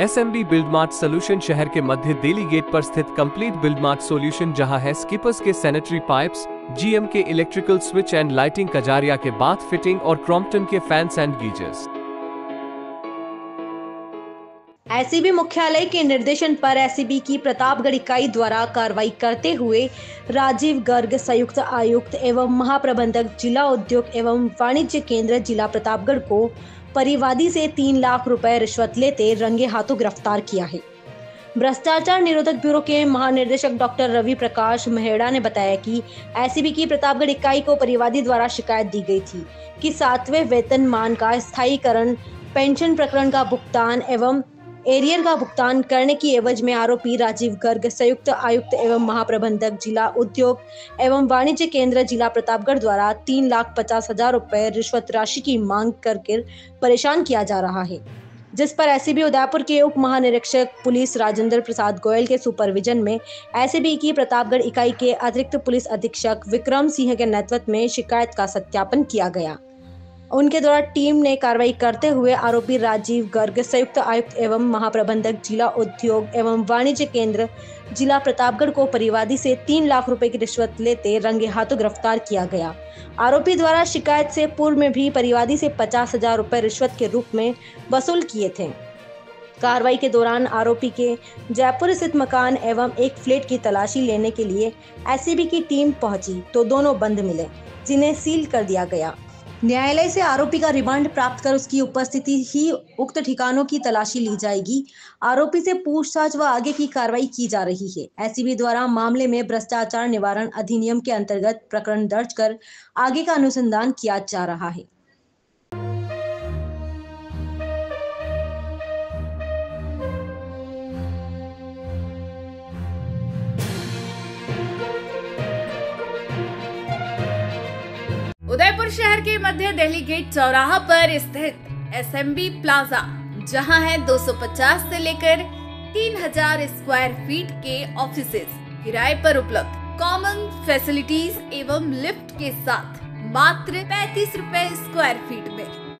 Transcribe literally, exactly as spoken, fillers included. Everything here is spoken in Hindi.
एसएमबी बिल्डमार्ट सॉल्यूशन शहर के मध्य दिल्ली गेट पर स्थित कंप्लीट बिल्डमार्ट सॉल्यूशन, जहां है स्किपर्स के सैनिटरी पाइप्स, जीएम के electrical switch and lighting, Kajaria के बाथ फिटिंग और क्रॉम्प्टन के फैंस एंड गीजर्स। एसीबी मुख्यालय के निर्देशन पर एसीबी की प्रतापगढ़ इकाई द्वारा कार्रवाई करते हुए राजीव गर्ग, संयुक्त आयुक्त एवं महाप्रबंधक जिला उद्योग एवं वाणिज्य केंद्र जिला प्रतापगढ़ को परिवादी से तीन लाख रुपए रिश्वत लेते रंगे हाथों गिरफ्तार किया है। भ्रष्टाचार निरोधक ब्यूरो के महानिदेशक डॉ. रवि प्रकाश मेहरा ने बताया कि एसीबी की प्रतापगढ़ इकाई को परिवादी द्वारा शिकायत दी गई थी कि सातवें वेतनमान का स्थायीकरण, पेंशन प्रकरण का भुगतान एवं एरियर का भुगतान करने की एवज में आरोपी राजीव गर्ग, संयुक्त आयुक्त एवं महाप्रबंधक जिला उद्योग एवं वाणिज्य केंद्र जिला प्रतापगढ़ द्वारा तीन लाख पचास हजार रुपए रिश्वत राशि की मांग करके परेशान किया जा रहा है, जिस पर एसीबी उदयपुर के उप महानिरीक्षक पुलिस राजेंद्र प्रसाद गोयल के सुपरविजन में एसीबी की प्रतापगढ़ इकाई के अतिरिक्त पुलिस अधीक्षक विक्रम सिंह के नेतृत्व में शिकायत का सत्यापन किया गया। उनके द्वारा टीम ने कार्रवाई करते हुए आरोपी राजीव गर्ग, संयुक्त आयुक्त एवं महाप्रबंधक जिला उद्योग एवं वाणिज्य केंद्र जिला प्रतापगढ़ को परिवादी से तीन लाख रुपए की रिश्वत लेते रंगे हाथों गिरफ्तार किया गया। आरोपी द्वारा शिकायत से पूर्व में भी परिवादी से पचास हजार रुपए रिश्वत के रूप में वसूल किए थे। कार्रवाई के दौरान आरोपी के जयपुर स्थित मकान एवं एक फ्लैट की तलाशी लेने के लिए एसीबी की टीम पहुंची तो दोनों बंद मिले, जिन्हें सील कर दिया गया। न्यायालय से आरोपी का रिमांड प्राप्त कर उसकी उपस्थिति ही उक्त ठिकानों की तलाशी ली जाएगी। आरोपी से पूछताछ व आगे की कार्रवाई की जा रही है। एसीबी द्वारा मामले में भ्रष्टाचार निवारण अधिनियम के अंतर्गत प्रकरण दर्ज कर आगे का अनुसंधान किया जा रहा है। उदयपुर शहर के मध्य दिल्ली गेट चौराहा पर स्थित एसएमबी प्लाजा, जहां है दो सौ पचास से लेकर तीन हजार स्क्वायर फीट के ऑफिसेस किराए पर उपलब्ध, कॉमन फैसिलिटीज एवं लिफ्ट के साथ मात्र पैंतीस रुपए स्क्वायर फीट में।